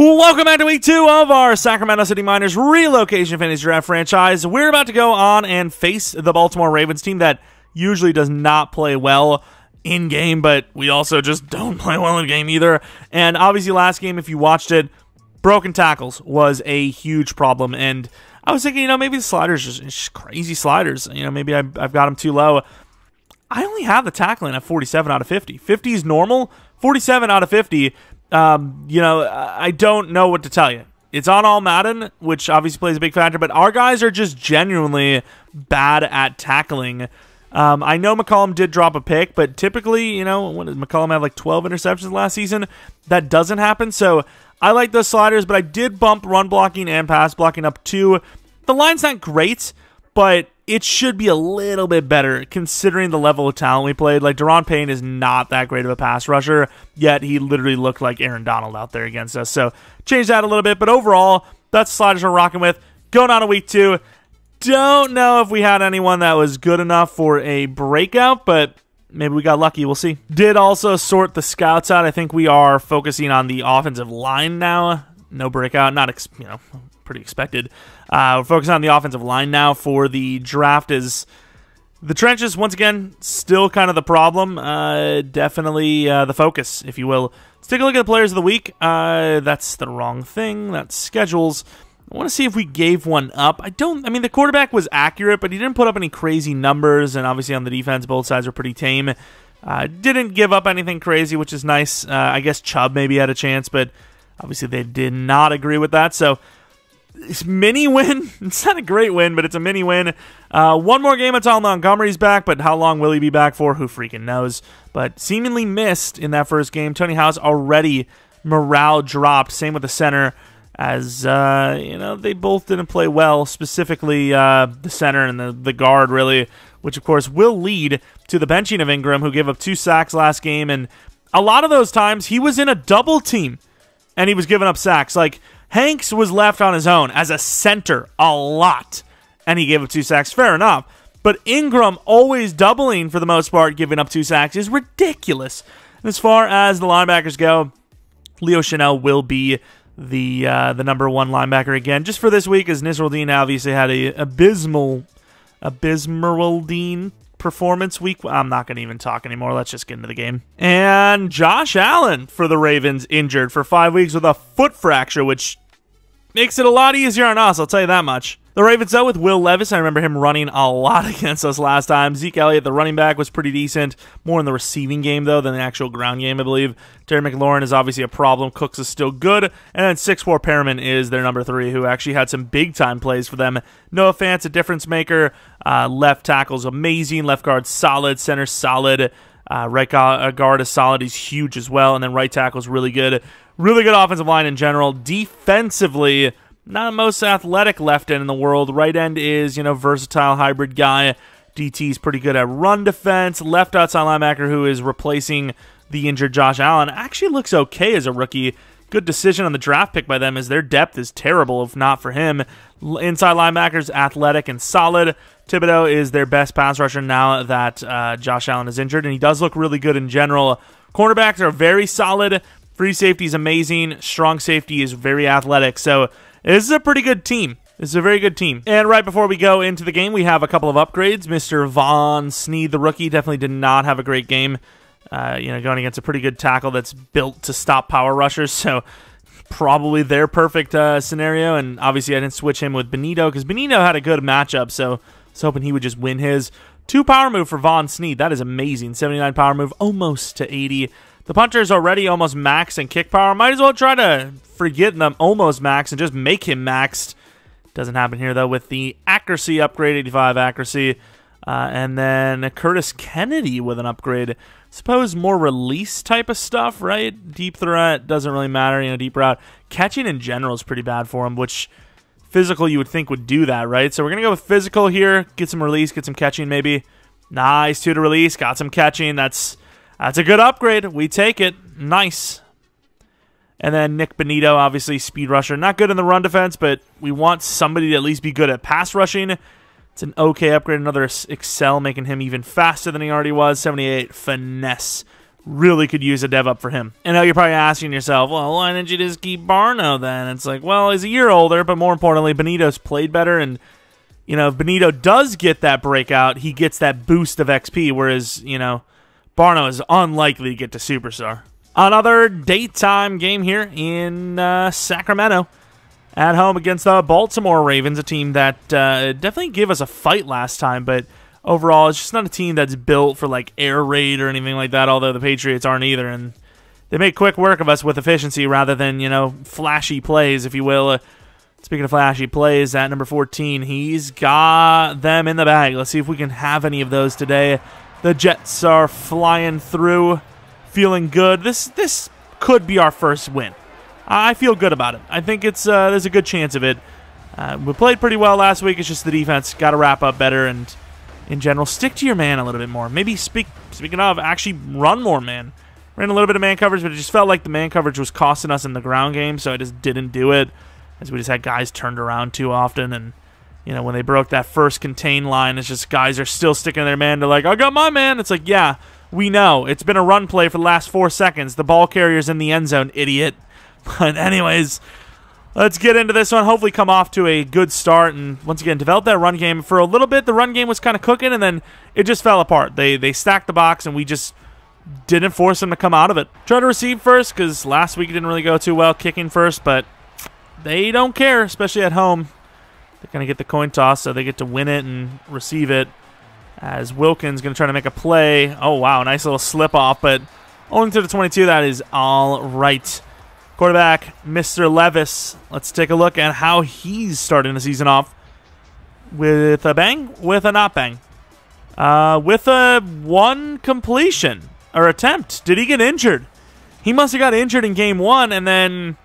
Welcome back to week 2 of our Sacramento City Miners relocation fantasy draft franchise. We're about to go on and face the Baltimore Ravens team that usually does not play well in game, but we also just don't play well in game either. And obviously last game, if you watched it, broken tackles was a huge problem. And I was thinking, you know, maybe the sliders, just crazy sliders. You know, maybe I've got them too low. I only have the tackling at 47 out of 50. 50 is normal. 47 out of 50. You know, I don't know what to tell you. It's on all Madden, which obviously plays a big factor, but our guys are just genuinely bad at tackling. I know McCollum did drop a pick, but typically, you know, when does McCollum have like 12 interceptions last season? That doesn't happen, so I like those sliders, but I did bump run blocking and pass blocking up too. The line's not great, but it should be a little bit better considering the level of talent we played. Like, Deron Payne is not that great of a pass rusher, yet he literally looked like Aaron Donald out there against us. So, change that a little bit. But overall, that's the sliders we're rocking with. Going on to week 2. Don't know if we had anyone that was good enough for a breakout, but maybe we got lucky. We'll see. Did also sort the scouts out. I think we are focusing on the offensive line now. No breakout. Not, you know, pretty expected. We're focusing on the offensive line now for the draft. Is the trenches, once again, still kind of the problem. Definitely the focus, if you will. Let's take a look at the players of the week. That's the wrong thing. That's schedules. I want to see if we gave one up. I mean, the quarterback was accurate, but he didn't put up any crazy numbers, and obviously on the defense, both sides were pretty tame. Didn't give up anything crazy, which is nice. I guess Chubb maybe had a chance, but obviously they did not agree with that, so it's mini win. It's not a great win, but it's a mini win. One more game until Montgomery's back, but how long will he be back for? Who freaking knows? But seemingly missed in that first game. Tony House already morale dropped. Same with the center, as you know, they both didn't play well. Specifically, the center and the guard really, which of course will lead to the benching of Ingram, who gave up 2 sacks last game, and a lot of those times he was in a double team, and he was giving up sacks. Like, Hanks was left on his own as a center a lot, and he gave up 2 sacks. Fair enough. But Ingram always doubling for the most part, giving up 2 sacks, is ridiculous. And as far as the linebackers go, Leo Chenal will be the #1 linebacker again. Just for this week, as Nisril Dean obviously had a abysmal Dean performance week. I'm not going to even talk anymore. Let's just get into the game. And Josh Allen for the Ravens injured for 5 weeks with a foot fracture, which makes it a lot easier on us, I'll tell you that much. The Ravens though with Will Levis, I remember him running a lot against us last time. Zeke Elliott, the running back, was pretty decent. More in the receiving game though than the actual ground game, I believe. Terry McLaurin is obviously a problem. Cooks is still good. And then 6'4" Perriman is their #3, who actually had some big time plays for them. Noah Fant's a difference maker. Left tackle's amazing. Left guard solid. Center solid. Right guard is solid. He's huge as well. And then right tackle's really good. Really good offensive line in general. Defensively, not the most athletic left end in the world. Right end is, you know, versatile hybrid guy. DT's pretty good at run defense. Left outside linebacker, who is replacing the injured Josh Allen, actually looks okay as a rookie. Good decision on the draft pick by them, as their depth is terrible if not for him. Inside linebackers, athletic and solid. Thibodeau is their best pass rusher now that Josh Allen is injured, and he does look really good in general. Cornerbacks are very solid. Free safety is amazing. Strong safety is very athletic. So this is a pretty good team. This is a very good team. And right before we go into the game, we have a couple of upgrades. Mr. Von Sneed, the rookie, definitely did not have a great game. You know, going against a pretty good tackle that's built to stop power rushers. So probably their perfect scenario. And obviously I didn't switch him with Benito because Benito had a good matchup. So I was hoping he would just win his. 2 power move for Von Sneed. That is amazing. 79 power move, almost to 80. The punter's already almost maxed in kick power. Might as well try to forget them almost maxed and just make him maxed. Doesn't happen here, though, with the accuracy upgrade, 85 accuracy. And then Curtis Kennedy with an upgrade. Suppose more release type of stuff, right? Deep threat doesn't really matter, you know, deep route. Catching in general is pretty bad for him, which physical you would think would do that, right? So we're going to go with physical here. Get some release, get some catching maybe. Nice, 2 to release, got some catching. That's a good upgrade. We take it. Nice. And then Nick Benito, obviously, speed rusher. Not good in the run defense, but we want somebody to at least be good at pass rushing. It's an okay upgrade. Another Excel, making him even faster than he already was. 78 finesse. really could use a dev up for him. And now you're probably asking yourself, well, why didn't you just keep Barno then? It's like, well, he's a year older, but more importantly, Benito's played better. And, you know, if Benito does get that breakout, he gets that boost of XP, whereas, you know, Barno is unlikely to get to Superstar. Another daytime game here in Sacramento at home against the Baltimore Ravens, a team that definitely gave us a fight last time, but overall, it's just not a team that's built for, like, air raid or anything like that, although the Patriots aren't either. And they make quick work of us with efficiency rather than, you know, flashy plays, if you will. Speaking of flashy plays, at number 14, he's got them in the bag. Let's see if we can have any of those today. The Jets are flying through, feeling good. This could be our first win. I feel good about it. I think it's there's a good chance of it. We played pretty well last week. It's just the defense got to wrap up better, and in general, stick to your man a little bit more. Maybe, speaking of, actually run more man. Ran a little bit of man coverage, but it just felt like the man coverage was costing us in the ground game, so I just didn't do it, as we just had guys turned around too often. And, you know, when they broke that first contain line, it's just guys are still sticking to their man. They're like, I got my man. It's like, yeah, we know. It's been a run play for the last 4 seconds. The ball carrier's in the end zone, idiot. But anyways, let's get into this one. Hopefully come off to a good start and, once again, develop that run game. For a little bit, the run game was kind of cooking, and then it just fell apart. They stacked the box, and we just didn't force them to come out of it. Try to receive first, because last week it didn't really go too well, kicking first, but they don't care, especially at home. They're going to get the coin toss, so they get to win it and receive it, as Wilkins going to try to make a play. Oh, wow, nice little slip-off, but only to the 22. That is all right. Quarterback, Mr. Levis. Let's take a look at how he's starting the season off. With a bang, with a not bang. With a one completion, or attempt. Did he get injured? He must have got injured in game one and then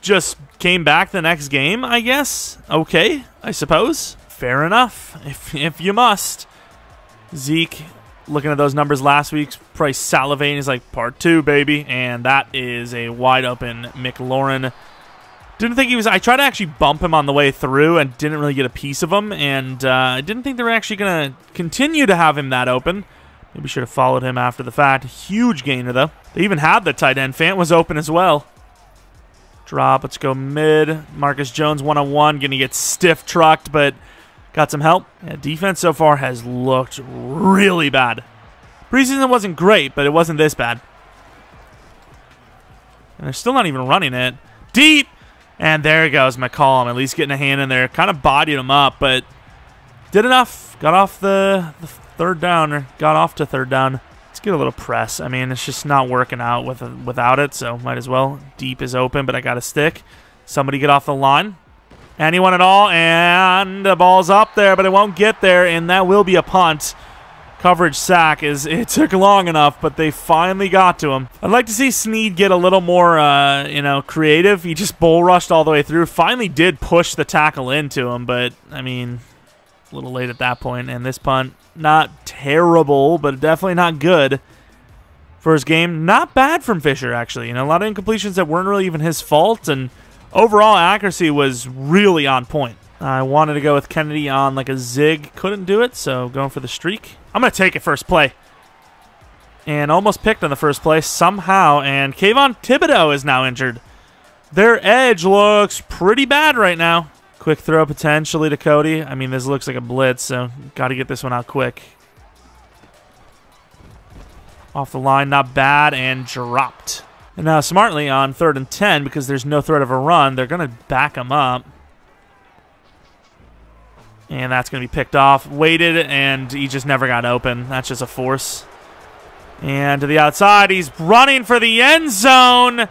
just came back the next game, I guess. Okay, I suppose. Fair enough, if you must. Zeke, looking at those numbers last week, probably salivating. He's like, part two, baby. And that is a wide open McLaurin. Didn't think he was... I tried to actually bump him on the way through and didn't really get a piece of him. And I didn't think they were actually going to continue to have him that open. Maybe should have followed him after the fact. Huge gainer, though. They even had the tight end. Fant was open as well. Drop. Let's go mid. Marcus Jones, one-on-one. Going to get stiff-trucked, but got some help. Yeah, defense so far has looked really bad. Preseason wasn't great, but it wasn't this bad. And they're still not even running it. Deep! And there goes McCollum, at least getting a hand in there. Kind of bodied him up, but did enough. Got off the third down, or got off to third down. Let's get a little press. I mean, it's just not working out without it, so might as well. Deep is open, but I got a stick. Somebody get off the line. Anyone at all, and the ball's up there, but it won't get there, and that will be a punt. Coverage sack, is it took long enough, but they finally got to him. I'd like to see Sneed get a little more, you know, creative. He just bull rushed all the way through. Finally did push the tackle into him, but, I mean, a little late at that point. And this punt, not terrible, but definitely not good. First game, not bad from Fisher, actually. You know, a lot of incompletions that weren't really even his fault, and overall accuracy was really on point. I wanted to go with Kennedy on like a zig. Couldn't do it, so going for the streak. I'm going to take it first play. And almost picked on the first play somehow. And Kayvon Thibodeau is now injured. Their edge looks pretty bad right now. Quick throw potentially to Cody. I mean, this looks like a blitz, so got to get this one out quick. Off the line, not bad, and dropped. And now smartly on 3rd and 10, because there's no threat of a run, they're going to back him up. And that's going to be picked off. Waited, and he just never got open. That's just a force. And to the outside, he's running for the end zone.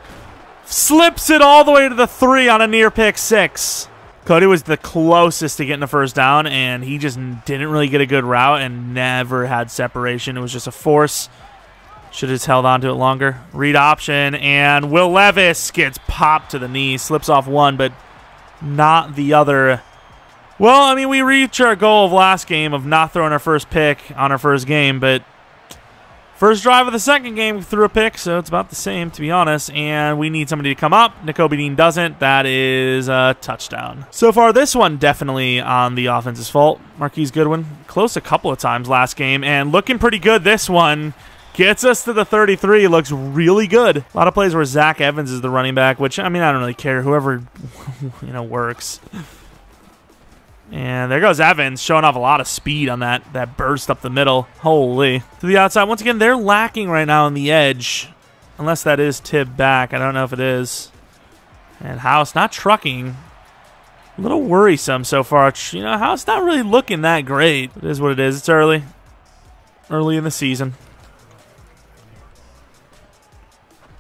Slips it all the way to the 3 on a near pick 6. Cody was the closest to getting a first down, and he just didn't really get a good route and never had separation. It was just a force. Should have just held on to it longer. Read option, and Will Levis gets popped to the knee. Slips off one, but not the other. Well, I mean, we reached our goal of last game of not throwing our first pick on our first game, but first drive of the second game, we threw a pick, so it's about the same, to be honest, and we need somebody to come up. Nakobe Dean doesn't. That is a touchdown. So far, this one definitely on the offense's fault. Marquise Goodwin, close a couple of times last game, and looking pretty good this one. Gets us to the 33. Looks really good. A lot of plays where Zach Evans is the running back, which, I mean, I don't really care. Whoever, you know, works. And there goes Evans, showing off a lot of speed on that burst up the middle. Holy. To the outside. Once again, they're lacking right now on the edge. Unless that is Tib back. I don't know if it is. And House not trucking. A little worrisome so far. You know, House not really looking that great. It is what it is. It's early. Early in the season.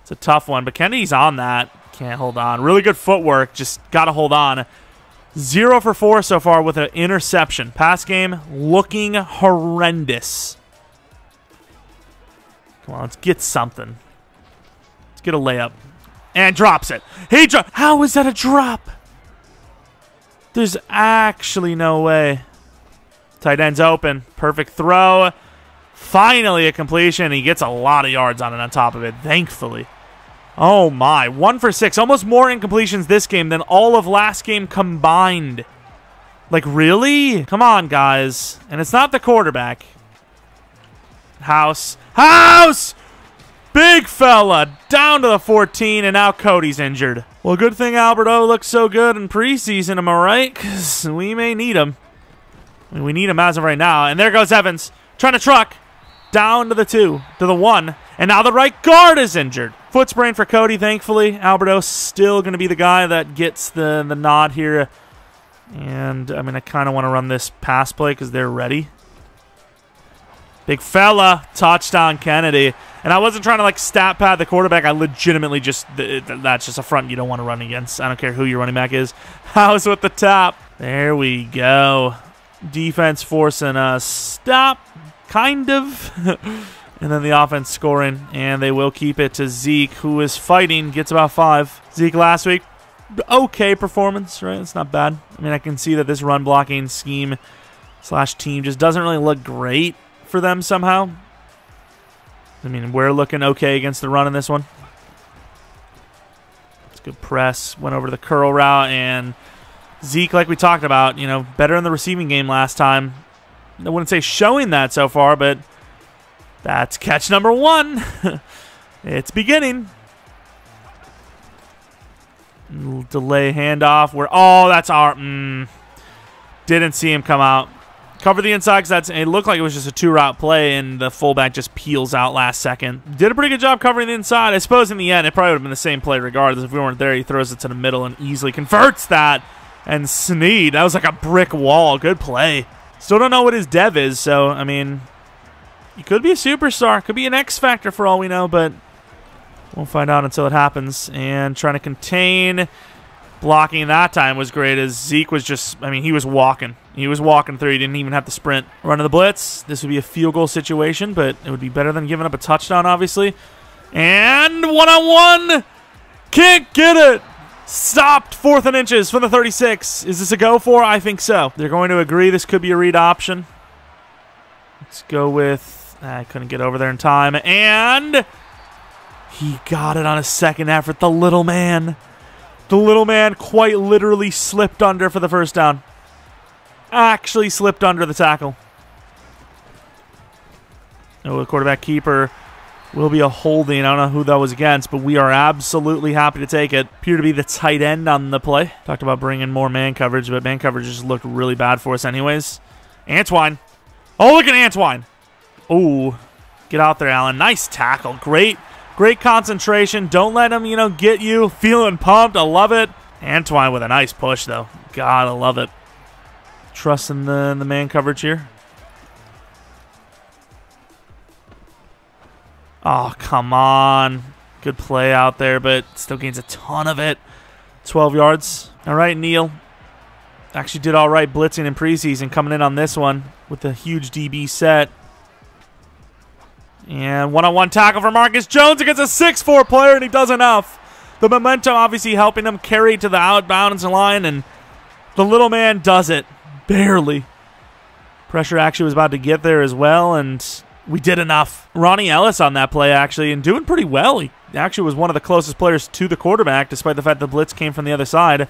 It's a tough one, but Kennedy's on that. Can't hold on. Really good footwork. Just got to hold on. 0 for 4 so far with an interception. Pass game looking horrendous. Come on, let's get something. Let's get a layup. And drops it. He dropped. How is that a drop? There's actually no way. Tight end's open. Perfect throw. Finally a completion. He gets a lot of yards on it on top of it, thankfully. Oh, my. 1 for 6. Almost more incompletions this game than all of last game combined. Like, really? Come on, guys. And it's not the quarterback. House. House! Big fella. Down to the 14, and now Cody's injured. Well, good thing Alberto looks so good in preseason, am I right? Because we may need him. We need him as of right now. And there goes Evans. Trying to truck. Down to the 2, to the 1. And now the right guard is injured. Foot sprain for Cody, thankfully. Alberto still going to be the guy that gets the nod here. And, I mean, I kind of want to run this pass play because they're ready. Big fella. Touchdown, Kennedy. And I wasn't trying to, like, stat pad the quarterback. I legitimately just that's just a front you don't want to run against. I don't care who your running back is. House with the top. There we go. Defense forcing a stop. Kind of. And then the offense scoring, and they will keep it to Zeke, who is fighting, gets about 5. Zeke last week, okay performance, right? It's not bad. I mean, I can see that this run blocking scheme / team just doesn't really look great for them somehow. I mean, we're looking okay against the run in this one. It's good press. Went over to the curl route, and Zeke, like we talked about, you know, better in the receiving game last time. I wouldn't say showing that so far, but... that's catch number 1. It's beginning. Delay handoff. That's our... Didn't see him come out. Cover the inside because it looked like it was just a 2-route play, and the fullback just peels out last second. Did a pretty good job covering the inside. I suppose in the end, it probably would have been the same play regardless. If we weren't there, he throws it to the middle and easily converts that. And Sneed, that was like a brick wall. Good play. Still don't know what his dev is, so, I mean... he could be a superstar. Could be an X factor for all we know, but we'll find out until it happens. And trying to contain. Blocking that time was great as Zeke was just, I mean, he was walking. He was walking through. He didn't even have to sprint. Run to the blitz. This would be a field goal situation, but it would be better than giving up a touchdown, obviously. And one-on-one. Can't get it. Stopped 4th and inches from the 36. Is this a go for? I think so. They're going to agree this could be a read option. Let's go with... I couldn't get over there in time, and he got it on a second effort. The little man quite literally slipped under for the first down. Actually slipped under the tackle. Oh, the quarterback keeper will be a holding. I don't know who that was against, but we are absolutely happy to take it. Appeared to be the tight end on the play. Talked about bringing more man coverage, but man coverage just looked really bad for us anyways. Antoine. Oh, look at Antoine. Oh, get out there, Allen. Nice tackle. Great concentration. Don't let him, you know, get you. Feeling pumped. I love it. Antoine with a nice push, though. God, I love it. Trusting the man coverage here. Oh, come on. Good play out there, but still gains a ton of it. 12 yards. All right, Neal. Actually did all right blitzing in preseason. Coming in on this one with a huge DB set. And one-on-one tackle for Marcus Jones against a 6'4" player, and he does enough. The momentum obviously helping him carry to the outbounds line, and the little man does it. Barely. Pressure actually was about to get there as well, and we did enough. Ronnie Ellis on that play, actually, and doing pretty well. He actually was one of the closest players to the quarterback, despite the fact the blitz came from the other side.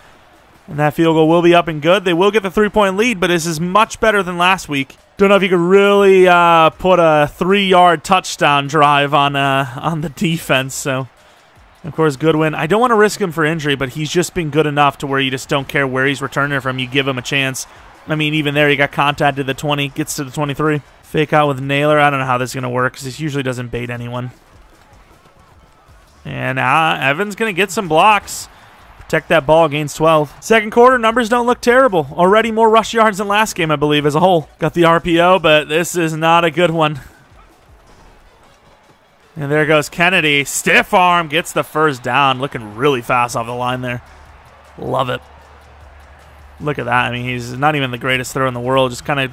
And that field goal will be up and good. They will get the three-point lead, but this is much better than last week. Don't know if you could really put a 3-yard touchdown drive on the defense. So, of course, Goodwin, I don't want to risk him for injury, but he's just been good enough to where you just don't care where he's returning it from. You give him a chance. I mean, even there, he got contacted the 20, gets to the 23. Fake out with Nailor. I don't know how this is going to work because this usually doesn't bait anyone. And Evans going to get some blocks. Protect that ball, gains 12. Second quarter, numbers don't look terrible. Already more rush yards than last game, I believe, as a whole. Got the RPO, but this is not a good one. And there goes Kennedy. Stiff arm, gets the first down. Looking really fast off the line there. Love it. Look at that. I mean, he's not even the greatest thrower in the world. Just kind of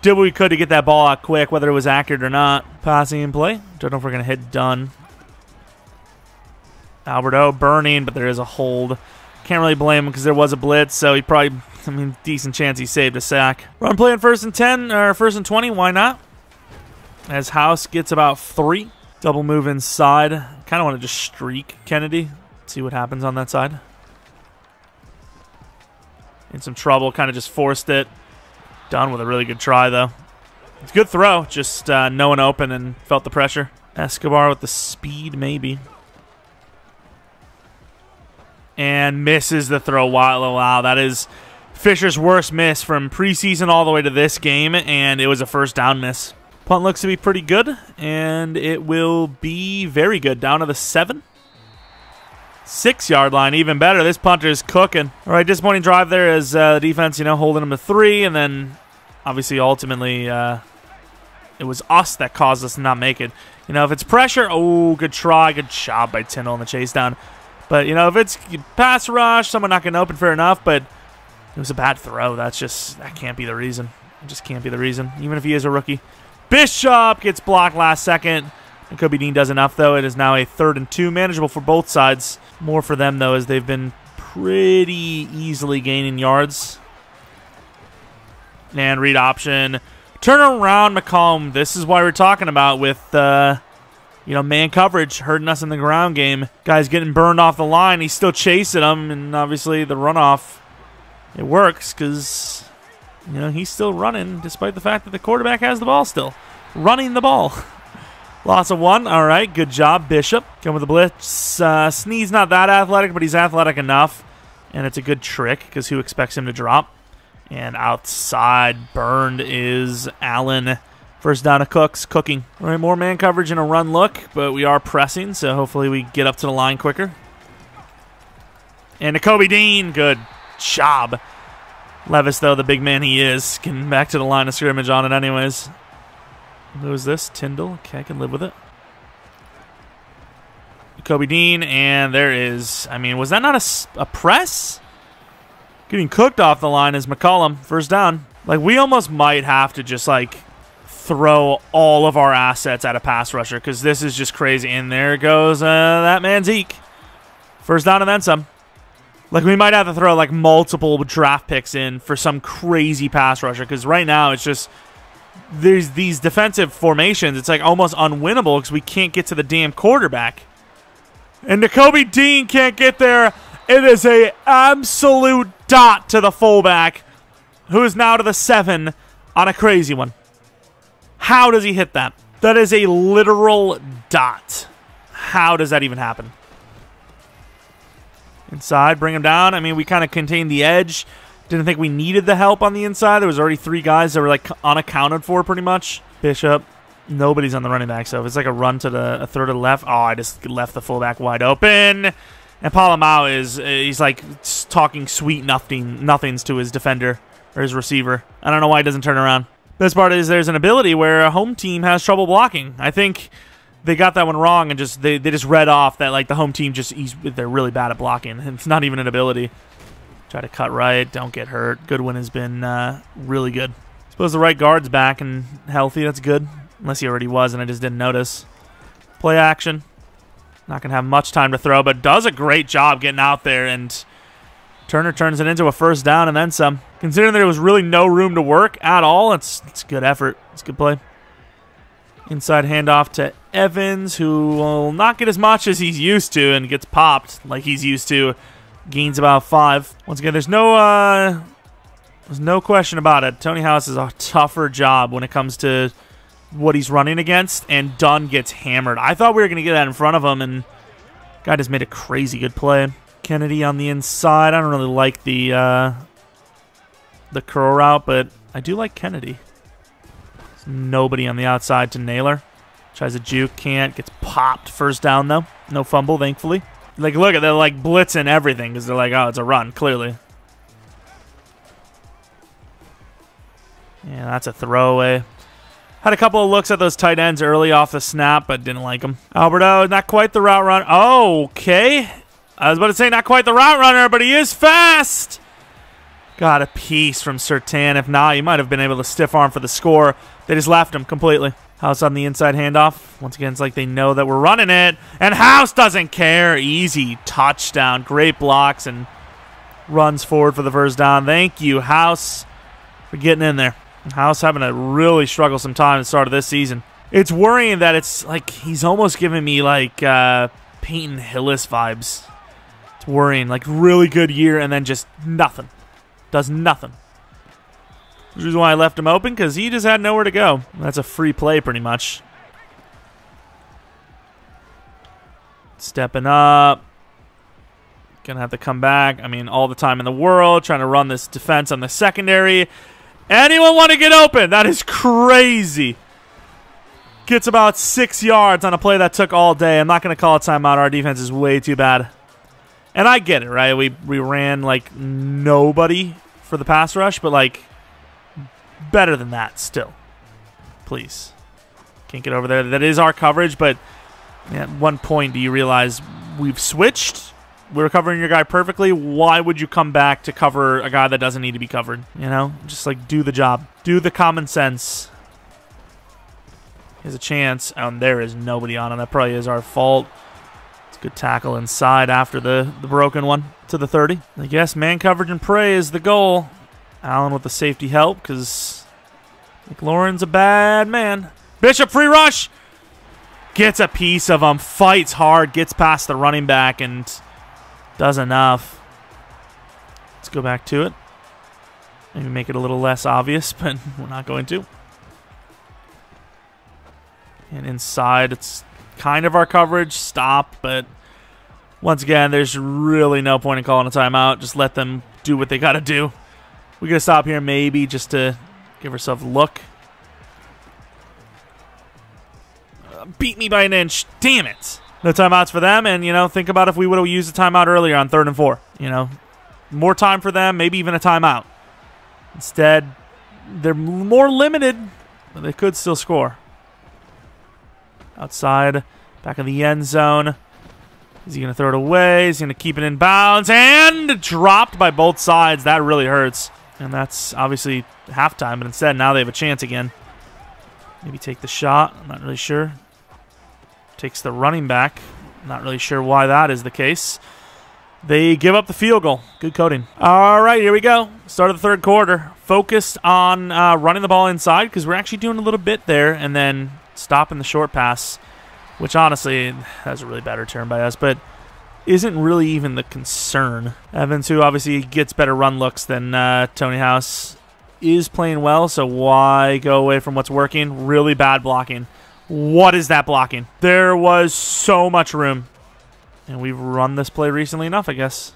did what we could to get that ball out quick, whether it was accurate or not. Passing in play. Don't know if we're going to hit Dunn. Alberto burning, but there is a hold. Can't really blame him because there was a blitz, so he probably, I mean, decent chance he saved a sack. Run play on first and 10, or first and 20, why not? As House gets about 3. Double move inside. Kind of want to just streak Kennedy. See what happens on that side. In some trouble, kind of just forced it. Done with a really good try, though. It's a good throw, just no one open and felt the pressure. Escobar with the speed, maybe. And misses the throw. Wow, that is Fisher's worst miss from preseason all the way to this game, and it was a first down miss. Punt looks to be pretty good, and it will be very good. Down to the 7. 6-yard line, even better. This punter is cooking. All right, disappointing drive there as the defense, you know, holding him to 3, and then obviously ultimately it was us that caused us to not make it. You know, if it's pressure, oh, good try, good job by Tyndall on the chase down. But, you know, if it's pass rush, someone not going to open, fair enough. But it was a bad throw. That's just, that can't be the reason. It just can't be the reason, even if he is a rookie. Bishop gets blocked last second. Nakobe Dean does enough, though. It is now a 3rd and 2, manageable for both sides. More for them, though, as they've been pretty easily gaining yards. And read option. Turn around, McCollum. This is why we're talking about with... you know, man coverage hurting us in the ground game. Guy's getting burned off the line. He's still chasing him, and obviously the runoff, it works because, you know, he's still running despite the fact that the quarterback has the ball still. Running the ball. Loss of 1. All right, good job, Bishop. Come with the blitz. Sneed's not that athletic, but he's athletic enough, and it's a good trick because who expects him to drop? And outside burned is Allen. First down to Cooks, cooking. All right, more man coverage and a run look, but we are pressing, so hopefully we get up to the line quicker. And Nakobe Dean, good job. Levis, though, the big man he is, getting back to the line of scrimmage on it anyways. Lose this, Tyndall. Okay, I can live with it. Nakobe Dean, and there is, I mean, was that not a press? Getting cooked off the line is McCollum. First down. Like, we almost might have to just, like, throw all of our assets at a pass rusher because this is just crazy. And there goes that man Zeke. First down and then some. Like, we might have to throw like multiple draft picks in for some crazy pass rusher because right now it's just there's these defensive formations. It's like almost unwinnable because we can't get to the damn quarterback. And Nakobe Dean can't get there. It is a absolute dot to the fullback, who is now to the 7 on a crazy one. How does he hit that? That is a literal dot. How does that even happen? Inside, bring him down. I mean, we kind of contained the edge. Didn't think we needed the help on the inside. There was already 3 guys that were, like, unaccounted for pretty much. Bishop, nobody's on the running back, so if it's like a run to the a third to the left. Oh, I just left the fullback wide open. And Palomao is, he's, like, talking sweet nothings to his defender or his receiver. I don't know why he doesn't turn around. This part is there's an ability where a home team has trouble blocking. I think they got that one wrong and just they just read off that like the home team just they're really bad at blocking. It's not even an ability. Try to cut right, don't get hurt. Goodwin has been really good. Suppose the right guard's back and healthy. That's good, unless he already was and I just didn't notice. Play action. Not gonna have much time to throw, but does a great job getting out there and. Turner turns it into a first down and then some. Considering there was really no room to work at all, it's good effort. It's good play. Inside handoff to Evans, who will not get as much as he's used to and gets popped like he's used to Gains about 5. Once again, there's no question about it. Tony House is a tougher job when it comes to what he's running against, and Dunn gets hammered. I thought we were going to get that in front of him, and guy just made a crazy good play. Kennedy on the inside. I don't really like the curl route, but I do like Kennedy. There's nobody on the outside to Nailor. Tries a juke, can't. Gets popped. First down, though. No fumble, thankfully. Like, look at, they're like blitzing everything because they're like, oh, it's a run, clearly. Yeah, that's a throwaway. Had a couple of looks at those tight ends early off the snap, but didn't like them. Alberto, not quite the route runner. Oh, okay. I was about to say not quite the route runner, but he is fast. Got a piece from Surtain. If not, he might have been able to stiff arm for the score. They just left him completely. House on the inside handoff. Once again, it's like they know that we're running it. And House doesn't care. Easy touchdown. Great blocks and runs forward for the first down. Thank you, House, for getting in there. House having to really struggle some time at the start of this season. It's worrying that it's like he's almost giving me like Peyton Hillis vibes. It's worrying. Like really good year and then just nothing. Does nothing. The reason why I left him open because he just had nowhere to go. That's a free play pretty much. Stepping up. Gonna have to come back. I mean, all the time in the world. Trying to run this defense on the secondary. Anyone want to get open? That is crazy. Gets about 6 yards on a play that took all day. I'm not going to call a timeout. Our defense is way too bad. And I get it, right? We ran like nobody for the pass rush, but like better than that still. Please. Can't get over there. That is our coverage, but at one point do you realize we've switched? We're covering your guy perfectly. Why would you come back to cover a guy that doesn't need to be covered? You know, just like do the job. Do the common sense. Here's a chance. And there is nobody on him. That probably is our fault. It's a good tackle inside after the broken one to the 30. I guess man coverage and pray is the goal. Allen with the safety help because McLaurin's a bad man. Bishop free rush. Gets a piece of him. Fights hard. Gets past the running back and does enough. Let's go back to it. Maybe make it a little less obvious, but we're not going to. And inside, it's kind of our coverage. Stop, but once again, there's really no point in calling a timeout. Just let them do what they got to do. We're going to stop here maybe just to give ourselves a look. Beat me by an inch. Damn it. No timeouts for them, and, you know, think about if we would have used a timeout earlier on 3rd and 4. You know, more time for them, maybe even a timeout. Instead, they're more limited, but they could still score. Outside, back in the end zone. Is he going to throw it away? Is he going to keep it in bounds? And dropped by both sides. That really hurts. And that's obviously halftime, but instead now they have a chance again. Maybe take the shot. I'm not really sure. Takes the running back. Not really sure why that is the case. They give up the field goal. Good coding. All right, here we go. Start of the 3rd quarter. Focused on running the ball inside because we're actually doing a little bit there and then stopping the short pass, which honestly, that's a really bad return by us, but isn't really even the concern. Evans, who obviously gets better run looks than Tony House, is playing well, so why go away from what's working? Really bad blocking. What is that blocking? There was so much room. And we've run this play recently enough, I guess.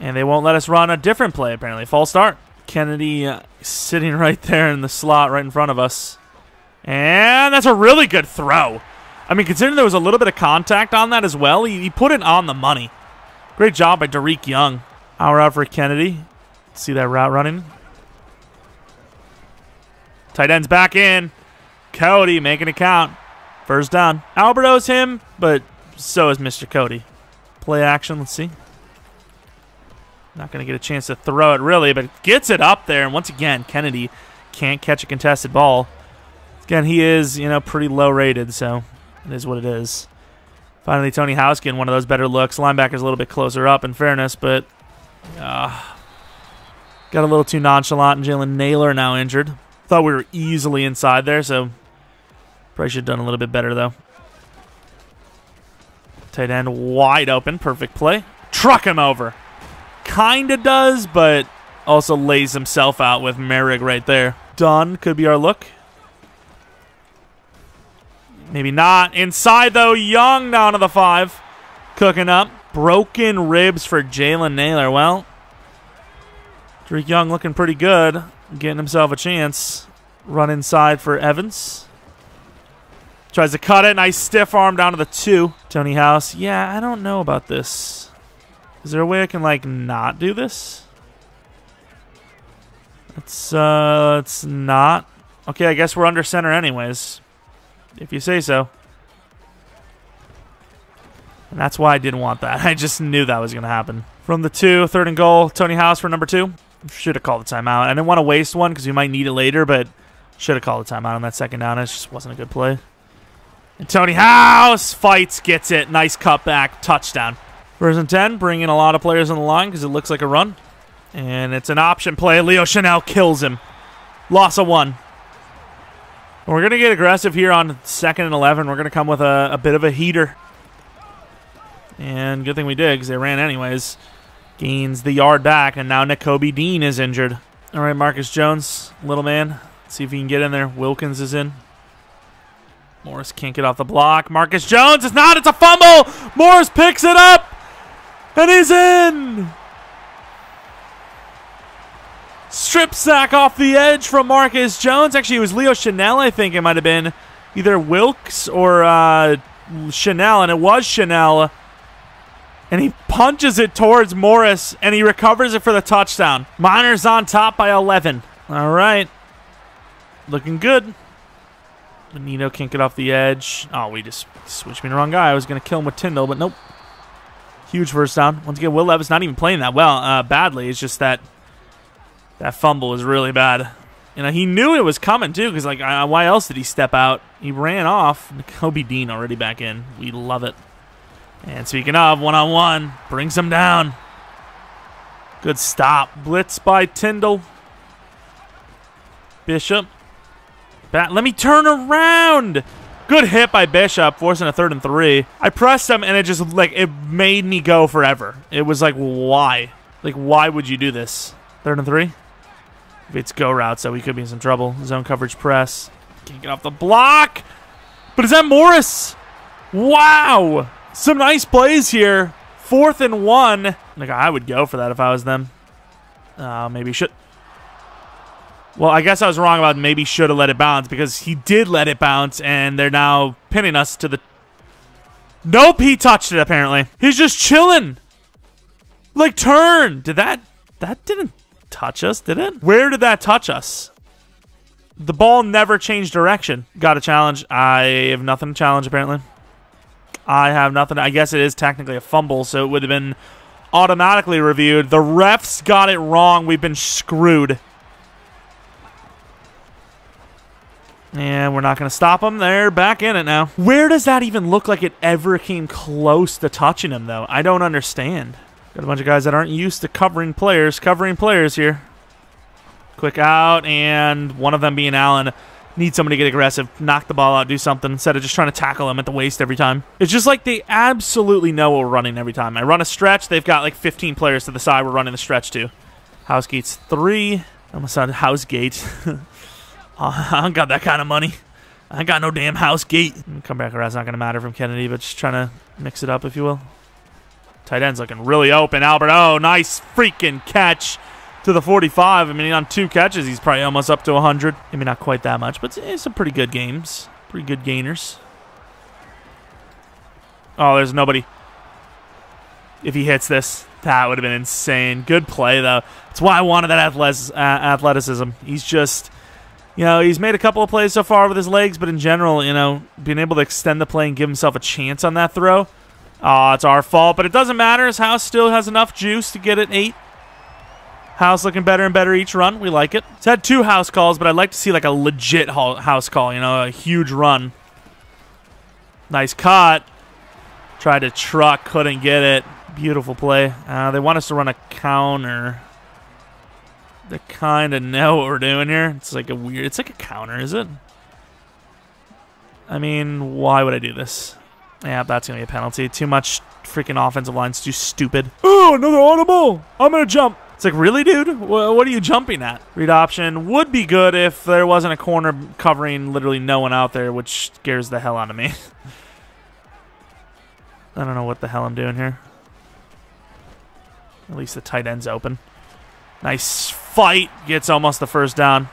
And they won't let us run a different play, apparently. False start. Kennedy sitting right there in the slot right in front of us. And that's a really good throw. I mean, considering there was a little bit of contact on that as well, he put it on the money. Great job by Derek Young. Hour out for Kennedy. See that route running? Tight end's back in. Cody making it count. First down. Alberto's him, but so is Mr. Cody. Play action. Let's see. Not going to get a chance to throw it, really, but gets it up there. And once again, Kennedy can't catch a contested ball. Again, he is, you know, pretty low rated, so it is what it is. Finally, Tony House getting one of those better looks. Linebacker's a little bit closer up, in fairness, but got a little too nonchalant. And Jalen Nailor now injured. Thought we were easily inside there, so probably should have done a little bit better, though. Tight end wide open. Perfect play. Truck him over. Kind of does, but also lays himself out with Merrick right there. Dunn could be our look. Maybe not. Inside, though. Young down to the 5. Cooking up. Broken ribs for Jalen Nailor. Well, Drake Young looking pretty good. Getting himself a chance. Run inside for Evans. Tries to cut it. Nice stiff arm down to the 2. Tony House. Yeah, I don't know about this. Is there a way I can, like, not do this? It's not. Okay, I guess we're under center anyways. If you say so. And that's why I didn't want that. I just knew that was going to happen. From the 2, third and goal, Tony House for number 2. Should have called the timeout. I didn't want to waste one because we might need it later, but should have called the timeout on that second down. It just wasn't a good play. And Tony House fights, gets it. Nice cutback, touchdown. First and 10, bringing a lot of players on the line because it looks like a run. And it's an option play. Leo Chenal kills him. Loss of 1. We're going to get aggressive here on second and 11. We're going to come with a bit of a heater. And good thing we did because they ran anyways. Gains the yard back, and now Nakobe Dean is injured. All right, Marcus Jones, little man. Let's see if he can get in there. Wilkins is in. Morris can't get off the block. Marcus Jones is not. It's a fumble. Morris picks it up, and he's in. Strip sack off the edge from Marcus Jones. Actually, it was Leo Chenal, I think it might have been. Either Wilkes or Chenal, and it was Chenal. And he punches it towards Morris, and he recovers it for the touchdown. Miners on top by 11. All right. Looking good. Benito can't get off the edge. Oh, we just switched me the wrong guy. I was going to kill him with Tyndall, but nope. Huge first down. Once again, Will Levis not even playing that well, badly. It's just that... that fumble was really bad. You know, he knew it was coming, too, because, like, why else did he step out? He ran off. Nakobe Dean already back in. We love it. And speaking of, one-on-one, brings him down. Good stop. Blitz by Tyndall. Bishop. Let me turn around. Good hit by Bishop, forcing a 3rd and 3. I pressed him, and it just, like, it made me go forever. It was like, why? Like, why would you do this? 3rd and 3. It's go route, so we could be in some trouble. Zone coverage press. Can't get off the block. But is that Morris? Wow. Some nice plays here. 4th and 1. Like, I would go for that if I was them. Maybe should. Well, I guess I was wrong about maybe should have let it bounce, because he did let it bounce, and they're now pinning us to the... Nope, he touched it, apparently. He's just chilling. Like, turn. Did that... that didn't... touch us, did it? Where did that touch us? The ball never changed direction. Got a challenge. I have nothing to challenge, apparently. I have nothing. I guess it is technically a fumble, so it would have been automatically reviewed. The refs got it wrong. We've been screwed. And we're not going to stop them. They're back in it now. Where does that even look like it ever came close to touching him, though? I don't understand. Got a bunch of guys that aren't used to covering players here. Quick out, and one of them being Allen. Need somebody to get aggressive, knock the ball out, do something, instead of just trying to tackle him at the waist every time. It's just like they absolutely know what we're running every time. I run a stretch, they've got like 15 players to the side we're running the stretch to. House gates 3. I almost said house gate. I don't got that kind of money. I ain't got no damn house gate. Come back around, it's not going to matter from Kennedy, but just trying to mix it up, if you will. Tight end's looking really open. Alberto, nice freaking catch to the 45. I mean, on 2 catches, he's probably almost up to 100. I mean, not quite that much, but it's some pretty good games. Pretty good gainers. Oh, there's nobody. If he hits this, that would have been insane. Good play, though. That's why I wanted that athleticism. He's just, you know, he's made a couple of plays so far with his legs, but in general, you know, being able to extend the play and give himself a chance on that throw. Oh, it's our fault, but it doesn't matter. His House still has enough juice to get it 8. House looking better and better each run. We like it. It's had 2 house calls, but I'd like to see like a legit house call, you know, a huge run. Nice cut. Tried to truck, couldn't get it. Beautiful play. They want us to run a counter. They kind of know what we're doing here. It's like a weird, it's like a counter, is it? I mean, why would I do this? Yeah, that's going to be a penalty. Too much freaking offensive line's too stupid. Oh, another audible. I'm going to jump. It's like, really, dude? What are you jumping at? Read option would be good if there wasn't a corner covering literally no one out there, which scares the hell out of me. I don't know what the hell I'm doing here. At least the tight end's open. Nice fight. Gets almost the first down.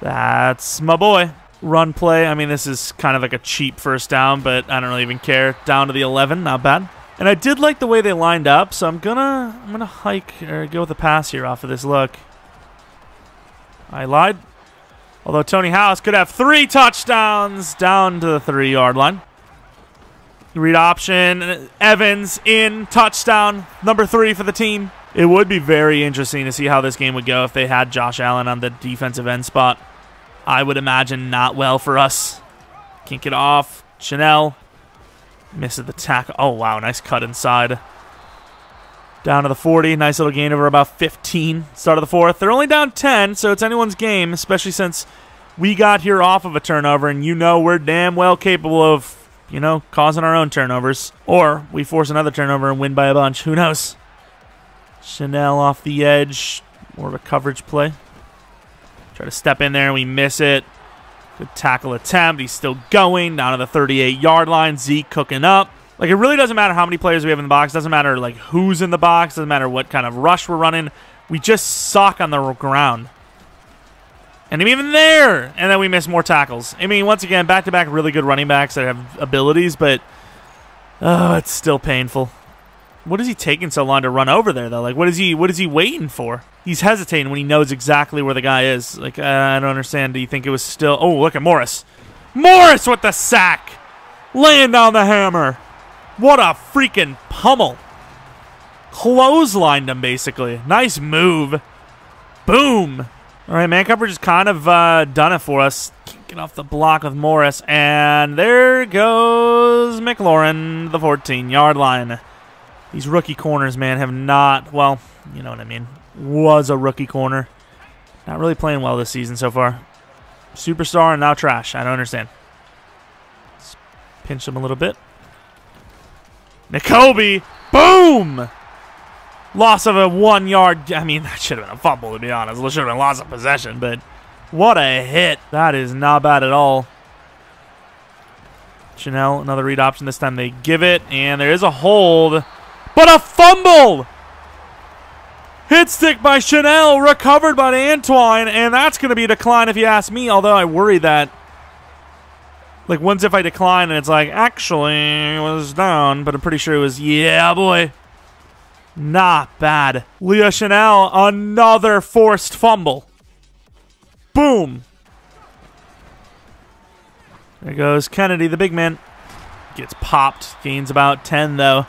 That's my boy. Run play. I mean, this is kind of like a cheap first down, but I don't really even care. Down to the 11. Not bad. And I did like the way they lined up, so I'm gonna hike or go with the pass here off of this look. I lied. Although Tony House could have 3 touchdowns down to the 3-yard line. Read option. Evans in. Touchdown. Number 3 for the team. It would be very interesting to see how this game would go if they had Josh Allen on the defensive end spot. I would imagine not well for us. Kink it off. Chenal. Misses the tackle. Oh, wow. Nice cut inside. Down to the 40. Nice little gain over about 15. Start of the 4th. They're only down 10, so it's anyone's game, especially since we got here off of a turnover, and you know we're damn well capable of, you know, causing our own turnovers. Or we force another turnover and win by a bunch. Who knows? Chenal off the edge. More of a coverage play. Try to step in there, and we miss it. Good tackle attempt. He's still going. Down to the 38-yard line. Zeke cooking up. Like, it really doesn't matter how many players we have in the box. Doesn't matter, like, who's in the box. Doesn't matter what kind of rush we're running. We just suck on the ground. And even there, and then we miss more tackles. I mean, once again, back-to-back really good running backs that have abilities, but oh, it's still painful. What is he taking so long to run over there, though? Like, what is he waiting for? He's hesitating when he knows exactly where the guy is. Like, I don't understand. Do you think it was still... Oh, look at Morris. Morris with the sack! Laying down the hammer. What a freaking pummel. Clotheslined him, basically. Nice move. Boom. All right, man coverage has kind of done it for us. Can't get off the block with Morris. And there goes McLaurin, the 14-yard line. These rookie corners, man, have not... Well, you know what I mean. Was a rookie corner. Not really playing well this season so far. Superstar and now trash. I don't understand. Let's pinch him a little bit. Nakobe. Boom! Loss of a 1-yard... I mean, that should have been a fumble, to be honest. It should have been loss of possession, but what a hit. That is not bad at all. Chenal, another read option. This time they give it, and there is a hold. But a fumble! Hit stick by Chenal, recovered by Antoine, and that's going to be a decline if you ask me, although I worry that... Like, once if I decline, and it's like, actually, it was down, but I'm pretty sure it was, yeah, boy. Not bad. Leo Chenal, another forced fumble. Boom. There goes Kennedy, the big man. Gets popped. Gains about 10, though.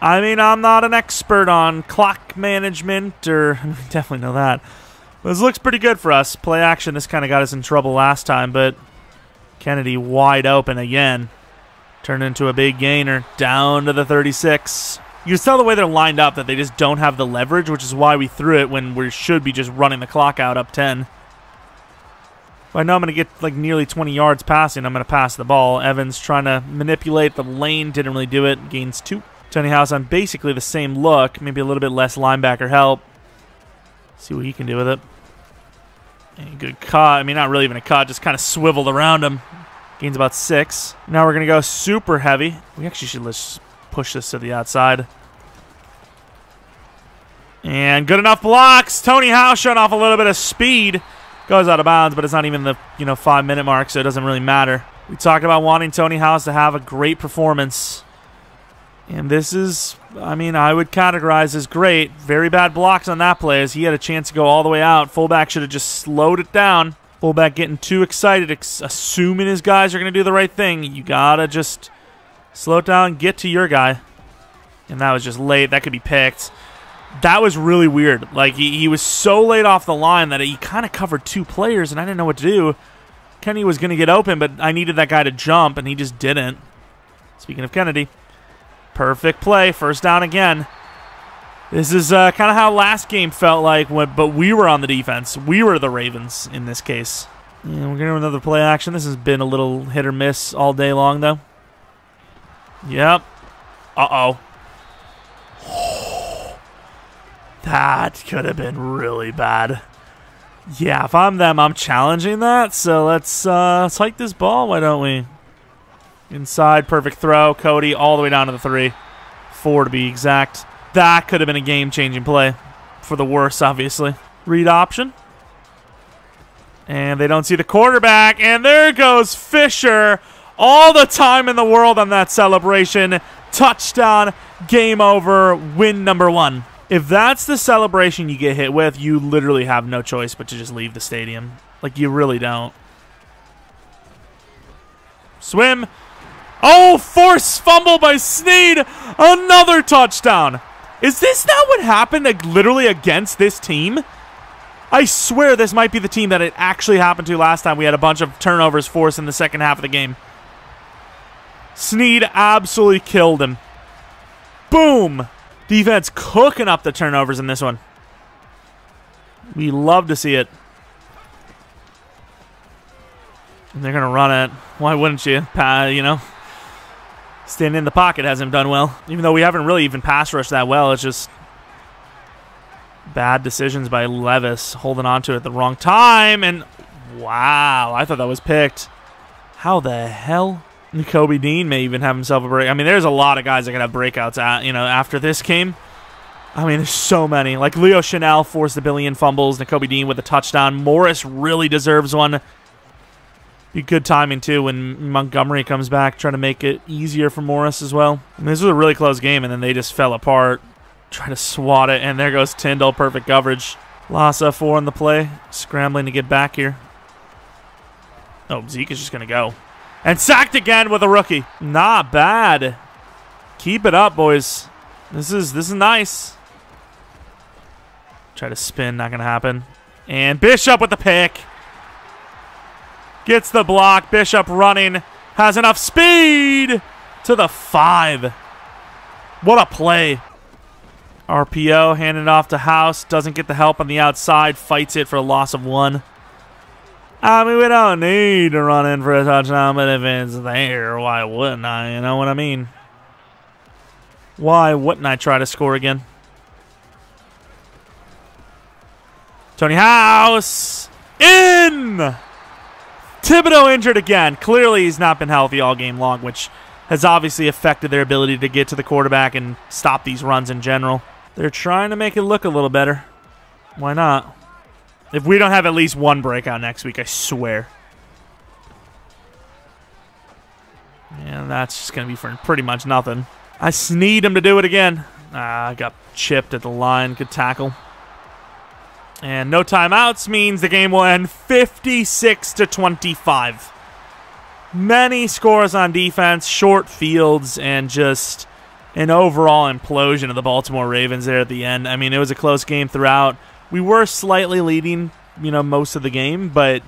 I mean, I'm not an expert on clock management, or definitely know that. But this looks pretty good for us. Play action, this kind of got us in trouble last time, but Kennedy wide open again. Turned into a big gainer. Down to the 36. You can tell the way they're lined up that they just don't have the leverage, which is why we threw it when we should be just running the clock out up 10. I know I'm going to get like nearly 20 yards passing. I'm going to pass the ball. Evans trying to manipulate the lane. Didn't really do it. Gains 2. Tony House on basically the same look. Maybe a little bit less linebacker help. See what he can do with it. And good cut. I mean, not really even a cut. Just kind of swiveled around him. Gains about 6. Now we're going to go super heavy. We actually should just... push this to the outside. And good enough blocks. Tony House showing off a little bit of speed. Goes out of bounds, but it's not even the, you know, 5-minute mark, so it doesn't really matter. We talked about wanting Tony House to have a great performance. And this is, I mean, I would categorize as great. Very bad blocks on that play as he had a chance to go all the way out. Fullback should have just slowed it down. Fullback getting too excited, assuming his guys are going to do the right thing. You got to just... slow it down, get to your guy. And that was just late. That could be picked. That was really weird. Like, he was so late off the line that he kind of covered 2 players, and I didn't know what to do. Kennedy was going to get open, but I needed that guy to jump, and he just didn't. Speaking of Kennedy, perfect play. First down again. This is kind of how last game felt like, but we were on the defense. We were the Ravens in this case. And we're going to do another play action. This has been a little hit or miss all day long, though. Yep. Uh-oh. That could have been really bad. Yeah, if I'm them, I'm challenging that. So let's hike this ball, why don't we? Inside, perfect throw. Cody all the way down to the 3. 4 to be exact. That could have been a game-changing play. For the worse, obviously. Read option. And they don't see the quarterback. And there goes Fisher. All the time in the world on that celebration. Touchdown. Game over. Win number 1. If that's the celebration you get hit with, you literally have no choice but to just leave the stadium. Like, you really don't. Swim. Oh, forced fumble by Sneed. Another touchdown. Is this not what happened, like, literally against this team? I swear this might be the team that it actually happened to last time. We had a bunch of turnovers forced in the second half of the game. Sneed absolutely killed him. Boom. Defense cooking up the turnovers in this one. We love to see it. And they're going to run it. Why wouldn't you? You know, standing in the pocket hasn't done well. Even though we haven't really even pass rushed that well, it's just bad decisions by Levis holding on to it at the wrong time. And wow, I thought that was picked. How the hell? Nakobe Dean may even have himself a break. I mean, there's a lot of guys that can have breakouts at, you know, after this game. I mean, there's so many. Like Leo Chenal forced a billion fumbles. Nakobe Dean with a touchdown. Morris really deserves one. Be good timing, too, when Montgomery comes back, trying to make it easier for Morris as well. I mean, this was a really close game, and then they just fell apart, trying to swat it, and there goes Tyndall. Perfect coverage. Loss of 4 on the play, scrambling to get back here. Oh, Zeke is just going to go. And sacked again with a rookie. Not bad. Keep it up, boys. This is nice. Try to spin, not going to happen. And Bishop with the pick. Gets the block. Bishop running. Has enough speed to the 5. What a play. RPO handed off to House. Doesn't get the help on the outside. Fights it for a loss of 1. I mean, we don't need to run in for a touchdown, but if it's there, why wouldn't I? You know what I mean? Why wouldn't I try to score again? Tony House. In! Thibodeau injured again. Clearly, he's not been healthy all game long, which has obviously affected their ability to get to the quarterback and stop these runs in general. They're trying to make it look a little better. Why not? If we don't have at least one breakout next week, I swear. And that's just going to be for pretty much nothing. I need him to do it again. I got chipped at the line. Good tackle. And no timeouts means the game will end 56-25. Many scores on defense, short fields, and just an overall implosion of the Baltimore Ravens there at the end. I mean, it was a close game throughout. We were slightly leading, you know, most of the game, but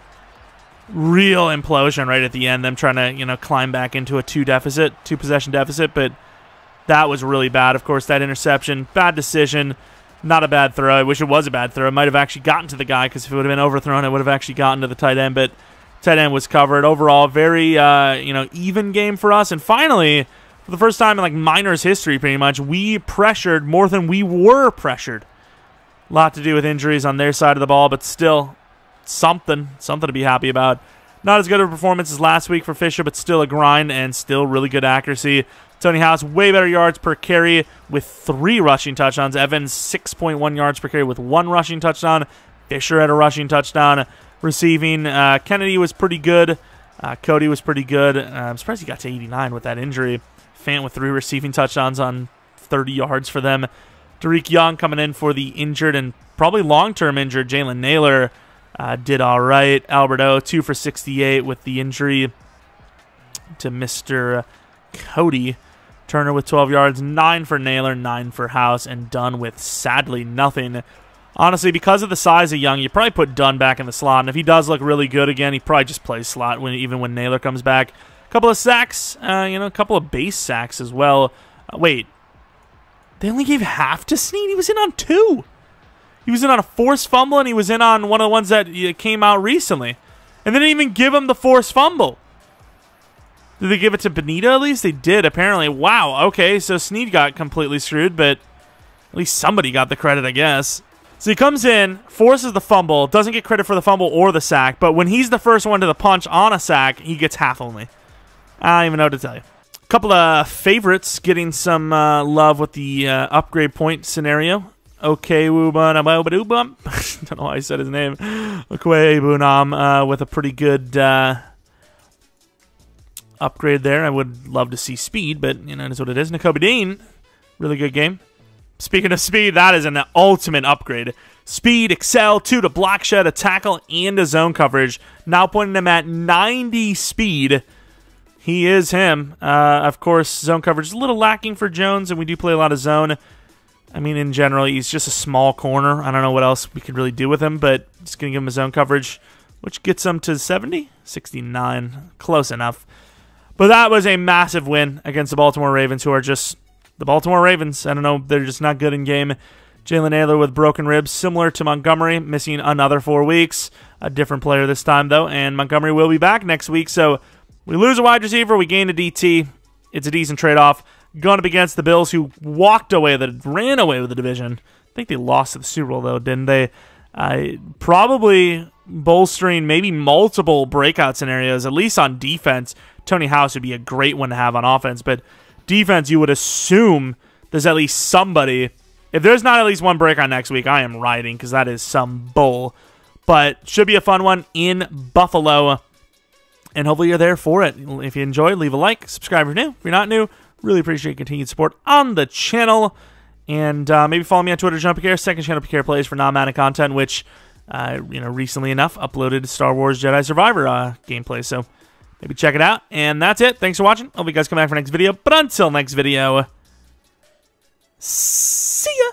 real implosion right at the end. Them trying to, you know, climb back into a two-possession deficit, but that was really bad. Of course, that interception, bad decision. Not a bad throw. I wish it was a bad throw. It might have actually gotten to the guy, because if it would have been overthrown, it would have actually gotten to the tight end, but tight end was covered. Overall, very you know, even game for us. And finally, for the first time in like Miners history pretty much, we pressured more than we were pressured. A lot to do with injuries on their side of the ball, but still something to be happy about. Not as good of a performance as last week for Fisher, but still a grind and still really good accuracy. Tony House, way better yards per carry with 3 rushing touchdowns. Evans, 6.1 yards per carry with 1 rushing touchdown. Fisher had a rushing touchdown. Receiving, Kennedy was pretty good. Cody was pretty good. I'm surprised he got to 89 with that injury. Fant with 3 receiving touchdowns on 30 yards for them. Tariq Young coming in for the injured and probably long-term injured Jalen Nailor. Did all right. Alberto, 2 for 68 with the injury to Mr. Cody. Turner with 12 yards, 9 for Nailor, 9 for House, and Dunn with sadly nothing. Honestly, because of the size of Young, you probably put Dunn back in the slot, and if he does look really good again, he probably just plays slot even when Nailor comes back. A couple of sacks, you know, a couple of base sacks as well. Wait, they only gave half to Sneed? He was in on 2. He was in on a forced fumble, and he was in on one of the ones that came out recently. And they didn't even give him the forced fumble. Did they give it to Benito at least? They did, apparently. Wow, okay, so Sneed got completely screwed, but at least somebody got the credit, I guess. So he comes in, forces the fumble, doesn't get credit for the fumble or the sack, but when he's the first one to the punch on a sack, he gets half only. I don't even know what to tell you. A couple of favorites getting some love with the upgrade point scenario. Okay, Wubunam, don't know why I said his name. Okay, Bunam, with a pretty good upgrade there. I would love to see speed, but you know, it is what it is. Nakobe Dean, really good game. Speaking of speed, that is an ultimate upgrade. Speed, excel, 2 to block shed, a tackle, and a zone coverage. Now pointing him at 90 speed. He is him. Of course, zone coverage is a little lacking for Jones, and we do play a lot of zone. I mean, in general, he's just a small corner. I don't know what else we could really do with him, but just going to give him his zone coverage, which gets him to 70? 69. Close enough. But that was a massive win against the Baltimore Ravens, who are just the Baltimore Ravens. I don't know. They're just not good in game. Jalen Nailor with broken ribs, similar to Montgomery, missing another 4 weeks. A different player this time, though, and Montgomery will be back next week. So we lose a wide receiver. We gain a DT. It's a decent trade-off. Gone up against the Bills, who ran away with the division. I think they lost to the Super Bowl, though, didn't they? Probably bolstering maybe multiple breakout scenarios, at least on defense. Tony House would be a great one to have on offense, but defense, you would assume there's at least somebody. If there's not at least one breakout next week, I am riding, because that is some bull. But should be a fun one in Buffalo, and hopefully you're there for it. If you enjoy, leave a like, subscribe if you're new. If you're not new, really appreciate continued support on the channel. And maybe follow me on Twitter, JumpyCare, second channel PCare Plays for non-mana content, which, you know, recently enough, uploaded Star Wars Jedi Survivor gameplay. So maybe check it out. And that's it. Thanks for watching. Hope you guys come back for next video. But until next video, see ya!